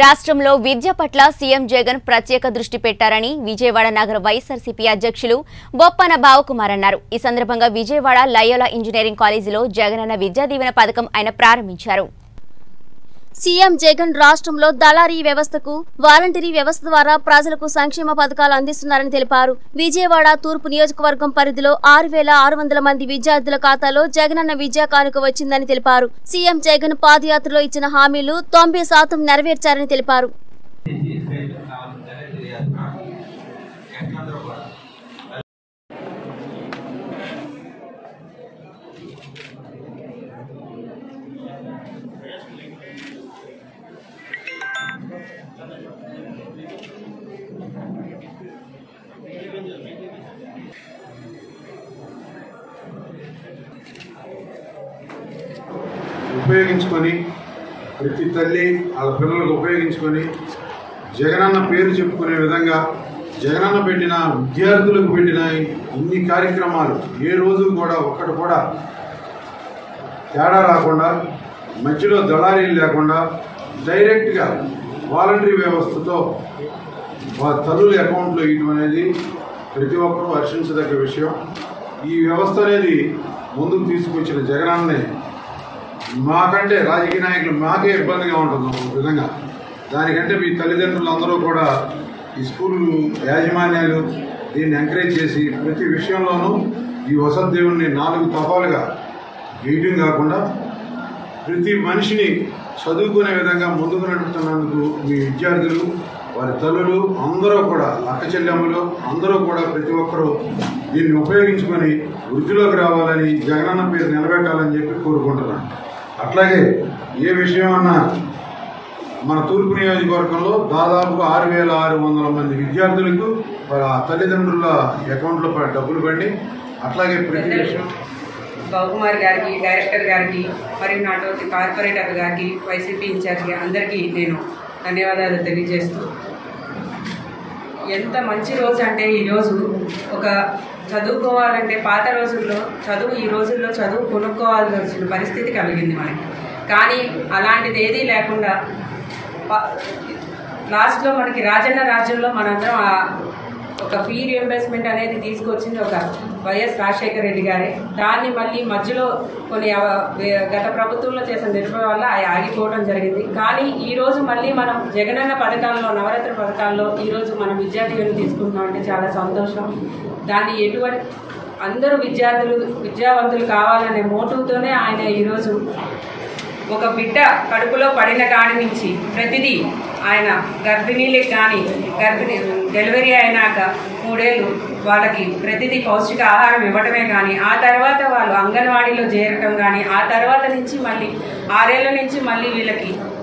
రాష్ట్రంలో విద్య పట్ల సీఎం జగన్ ప్రత్యేక దృష్టి పెట్టారని విజయవాడ నగర వైఎస్ఆర్సీపీ అధ్యక్షులు బొప్పన బావకుమార్ అన్నారు. ఈ సందర్భంగా విజయవాడ లయోలా ఇంజనీరింగ్ కాలేజీలో జగనన్న విద్యా దీవెన పథకం ఆయన ప్రారంభించారు. సీఎం జగన్ రాష్ట్రంలో దళారీ వ్యవస్థకు వాలంటరీ వ్యవస్థ ద్వారా ప్రజలకు సంక్షేమ పథకాలు అందిస్తున్నారని తెలిపారు. విజయవాడ తూర్పు నియోజకవర్గం పరిధిలో 6,600 మంది విద్యార్థుల ఖాతాలో జగనన్న విద్యా కానుక వచ్చిందని తెలిపారు. సీఎం జగన్ పాదయాత్రలో ఇచ్చిన హామీలు 90% నెరవేర్చారని తెలిపారు. ఉపయోగించుకొని ప్రతి తల్లి వాళ్ళ పిల్లలకు ఉపయోగించుకొని జగనన్న పేరు చెప్పుకునే విధంగా జగనన్న పెట్టిన విద్యార్థులకు పెట్టిన ఇన్ని కార్యక్రమాలు ఏ రోజు కూడా ఒక్కటి కూడా తేడా రాకుండా, మధ్యలో దళారీలు లేకుండా డైరెక్ట్గా వాలంటరీ వ్యవస్థతో తల్లుల అకౌంట్లో ఇవ్వడం అనేది ప్రతి ఒక్కరూ హర్షించదగ్గ విషయం. ఈ వ్యవస్థ అనేది ముందుకు తీసుకొచ్చిన జగనన్నే. మాకంటే రాజకీయ నాయకులు మాకే ఇబ్బందిగా ఉంటుంది ఒక విధంగా. దానికంటే మీ తల్లిదండ్రులందరూ కూడా ఈ స్కూల్ యాజమాన్యాలు దీన్ని ఎంకరేజ్ చేసి ప్రతి విషయంలోనూ ఈ వసతి దేవుడిని 4 తపాలుగా వేయడం కాకుండా ప్రతి మనిషిని చదువుకునే విధంగా ముందుకు నడుపుతున్నందుకు మీ విద్యార్థులు వారి తల్లులు అందరూ కూడా అక్క చెల్లెమ్మలు అందరూ కూడా ప్రతి ఒక్కరూ దీన్ని ఉపయోగించుకొని వృద్ధిలోకి రావాలని జగనన్న పేరు నిలబెట్టాలని చెప్పి కోరుకుంటున్నాను. అట్లాగే ఏ విషయం అన్నా మన తూర్పు నియోజకవర్గంలో దాదాపుగా 6,600 మంది విద్యార్థులకు వాళ్ళ తల్లిదండ్రుల అకౌంట్లో డబ్బులు పండి అట్లాగే ప్రతి విషయం బాబుకుమార్ గారికి, డైరెక్టర్ గారికి, మరియు నాటి కార్పొరేటర్ గారికి, వైసీపీ ఇన్ఛార్జ్ అందరికీ నేను ధన్యవాదాలు తెలియజేస్తూ, ఎంత మంచి రోజు అంటే ఈరోజు. ఒక చదువుకోవాలంటే పాత రోజుల్లో చదువు, ఈ రోజుల్లో చదువు కొనుక్కోవాల్సిన పరిస్థితి కలిగింది మనకి. కానీ అలాంటిది ఏదీ లేకుండా లాస్ట్లో మనకి రాజన్న రాజ్యంలో మనందరం ఒక ఫీ రీయింబర్స్మెంట్ అనేది తీసుకొచ్చింది ఒక వైఎస్ రాజశేఖర రెడ్డి గారే. దాన్ని మళ్ళీ మధ్యలో కొన్ని గత ప్రభుత్వంలో చేసిన నిర్ణయం వల్ల అవి ఆగిపోవడం జరిగింది. కానీ ఈరోజు మళ్ళీ మనం జగనన్న పథకాల్లో, నవరత్న పథకాల్లో ఈరోజు మనం విద్యార్థులను తీసుకుంటున్నాం అంటే చాలా సంతోషం. దాన్ని ఎటువంటి అందరూ విద్యార్థులు విద్యావంతులు కావాలనే మోటివ్తోనే ఆయన ఈరోజు ఒక బిడ్డ కడుపులో పడిన కాడి నుంచి ప్రతిదీ ఆయన గర్భిణీలకు కానీ డెలివరీ అయినాక 3 ఏళ్ళు వాళ్ళకి ప్రతిదీ పౌష్టిక ఆహారం ఇవ్వటమే కానీ, ఆ తర్వాత వాళ్ళు అంగన్వాడీలో చేరటం కానీ, ఆ తర్వాత నుంచి మళ్ళీ 6 ఏళ్ళ నుంచి మళ్ళీ వీళ్ళకి